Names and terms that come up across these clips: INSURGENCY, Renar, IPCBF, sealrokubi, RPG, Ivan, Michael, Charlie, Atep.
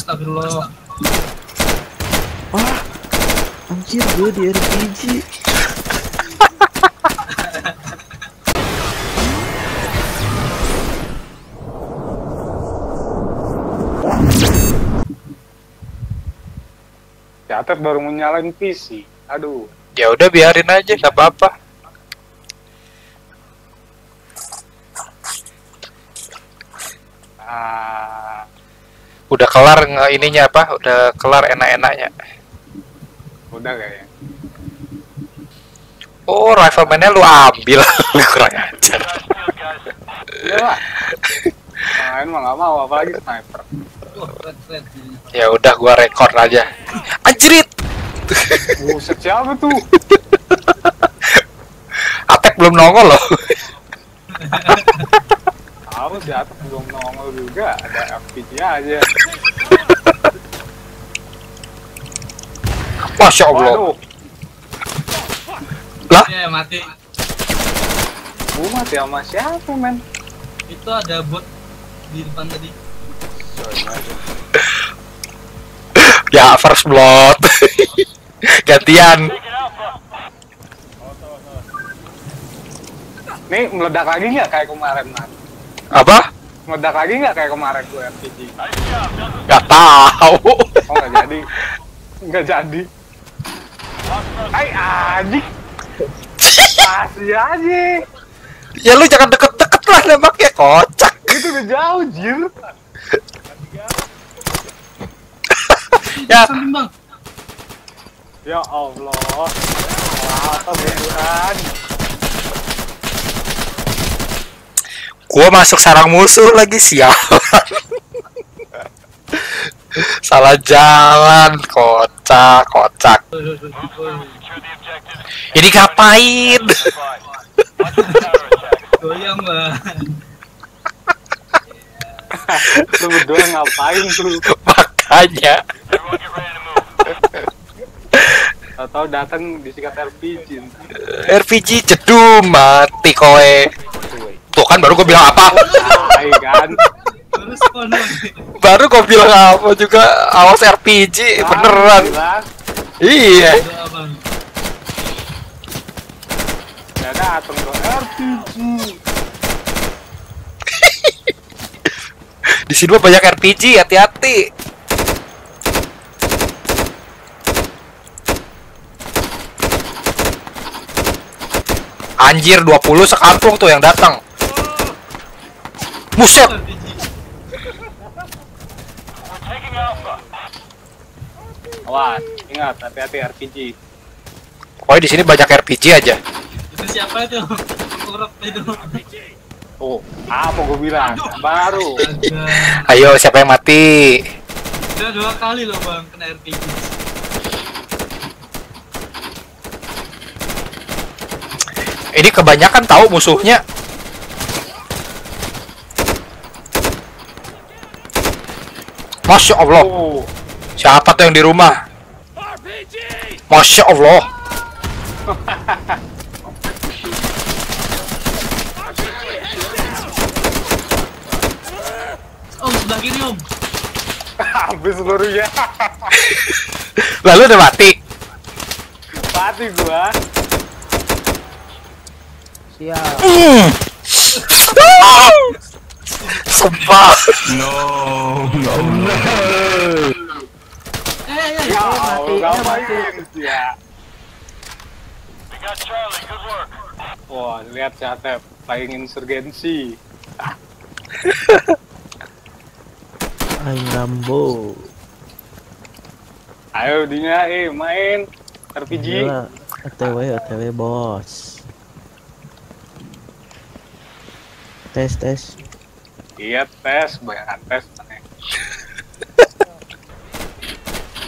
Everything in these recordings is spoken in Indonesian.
Astagfirullah. Wah, anjir gue di RPG. Atep baru nyalain PC. Aduh. Ya udah biarin aja, enggak apa-apa. Ah. Udah kelar ininya apa? Udah kelar enak-enaknya. Udah kayaknya. Oh, rifleman-nya lu ambil. Kurang ajar. Iyalah. Main mah enggak mau apalagi sniper. Ya udah gua rekor aja. Anjrit. Buset, siapa tuh? Atep belum nongol loh. Harus ya, Atep belum nongol juga, ada RPG aja. Masya Allah. Lah? Ya mati. Gua mati sama siapa, men? Itu ada bot di depan tadi. Ya first blood. Gantian. Nih meledak lagi nggak kayak kemarin, man? Apa? Meledak lagi nggak kayak kemarin gue RPG? Gak tahu. Oh nggak jadi. Nggak jadi. Hai adik. Masih aja. Ya lu jangan deket-deket lah nembaknya, kocak. Itu udah jauh, jir. Ya. Ya Allah. Wah, gua masuk sarang musuh lagi, sial. Salah jalan, kocak, kocak. Ini ngapain? Goyang, lu berdua ngapain tuh? Makanya atau datang disikat RPG. RPG jedum, mati kowe. Tuh kan baru gua bilang apa? Baru gua bilang apa juga, awas RPG beneran. Iya. Ada atom RPG. Di sini banyak RPG, hati-hati. Anjir, 20 sekampung tuh yang datang. Buset. Awas, ingat hati-hati RPG. Oh, di sini banyak RPG aja. Itu siapa itu? Kurap itu. Oh, apa gua bilang? Aduh. Baru. Ayo, siapa yang mati? Udah dua kali loh bang kena RPG. Ini kebanyakan tahu musuhnya. Masya Allah. Oh. Siapa tuh yang di rumah? RPG. Masya Allah. Sebelah kiri om. Habis seluruhnya. Lalu udah mati. Mati gua. Siap. Sumpah. No. Ya, mati. Ya. We got Charlie, good work. Wah, lihat si Atep, paling insurgensi. Rambo. Ayo dinya, main RPG. OTW bos. Tes. Iya tes, banyak tes.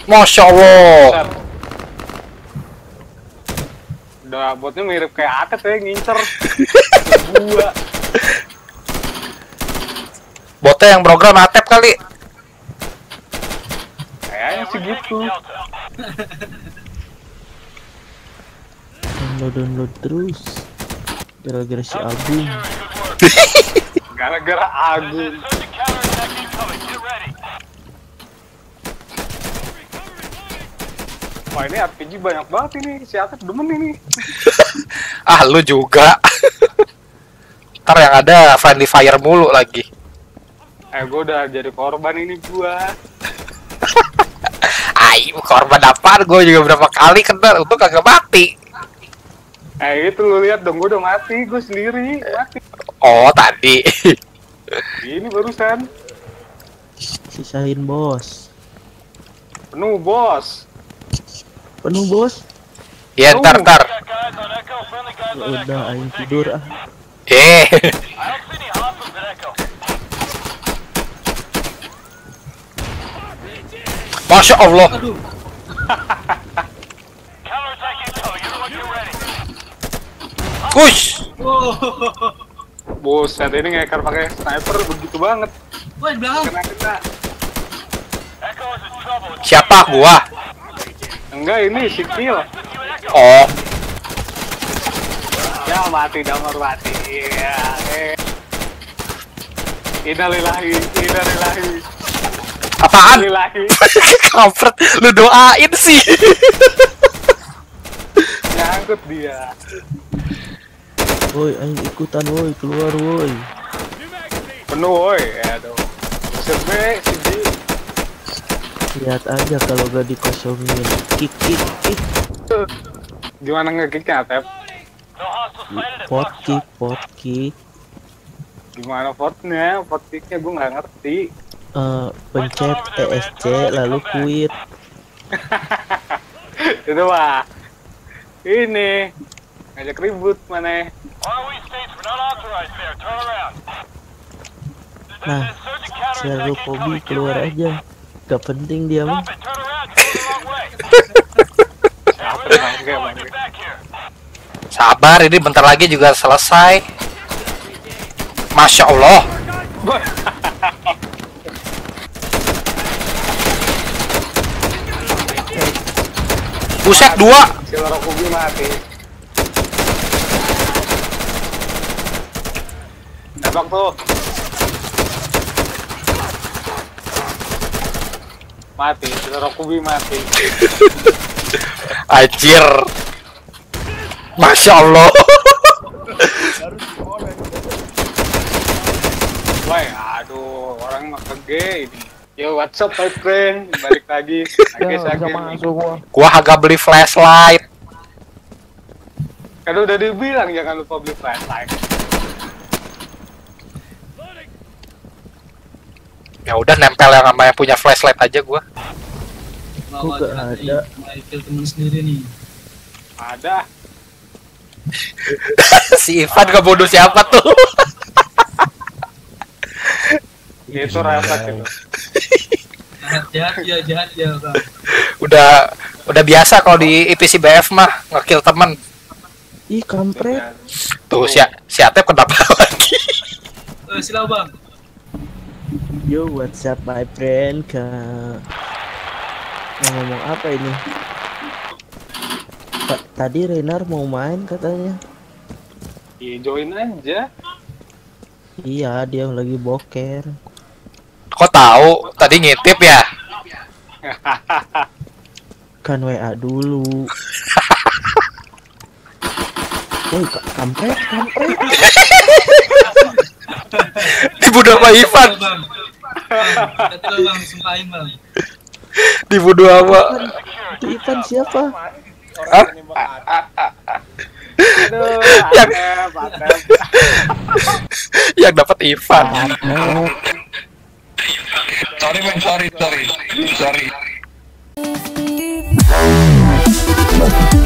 Masya Allah. Udah botnya mirip kayak Atep ya, ngincer. Gua. Botnya yang program Atep kali. Kayaknya segitu. Download terus. Gara-gara si Agung. Gara-gara Agung. Wah ini RPG banyak banget ini, si Atep demen ini. Ah lu juga. Ntar yang ada friendly fire mulu lagi. Gue udah jadi korban ini gua. Ayo korban apaan, gue juga berapa kali kena, untung kagak mati. Itu lu lihat dong, gue udah mati, gue sendiri mati. Oh tadi. Ini barusan. Sisain bos. Penuh bos. Penuh bos. Ya ntar. Udah ayo tidur ah. Masya Allah. Kush. Buset ini ngekar pakai sniper begitu banget. Woi belakang. Kena. Siapa gua? Enggak ini si Phil. Oh. Ya mati dong mati. Iya. Innalillahi innalillahi. Apaan? Innalillahi. Kampret, lu doain sih. Nyangkut dia. Woi, ayo ikutan woi, keluar woi. Penuh woi, aduh. Sebe, sebe. Lihat aja kalau gak dikosongin. Kick. Gimana ngekicknya, Tep? Pot kick. Gimana potnya? Pot kicknya gue nggak ngerti. Pencet ESC lalu quit. Itu mah. Ini. Ngajak ribut mana? Nah, seru Kobi keluar aja. Gak penting dia mah. Sabar, ini bentar lagi juga selesai. Masya Allah. Buset dua. Seru Kobi mati. Tembak tuh. Mati, Rokubi mati. Anjir. Masya Allah. Wah, aduh, orang mah kege ini. Yo, what's up my friend? Balik lagi. Gua agak beli flashlight. Kan udah dibilang jangan lupa beli flashlight. Ya udah nempel yang namanya punya flashlight aja gua. Gua gak ada. Michael temen sendiri nih. Ada. Si Ivan gak bodoh siapa tuh? Itu rapat itu. Jahat ya bang. Udah biasa kalau di IPCBF mah ngekill temen. Ih kampret. Tuh si Atep kenapa lagi? Silau bang. Yo, what's up my friend, Kak? Ngomong apa ini? Tadi Renar mau main katanya. Iya, join aja. Iya, dia lagi boker. Kok tahu? Tadi ngintip ya? Kan WA dulu. Woi, kampret. Dibunuh sama Ivan. Dibunuh sama Ivan siapa? Yang dapat Ivan. Sorry.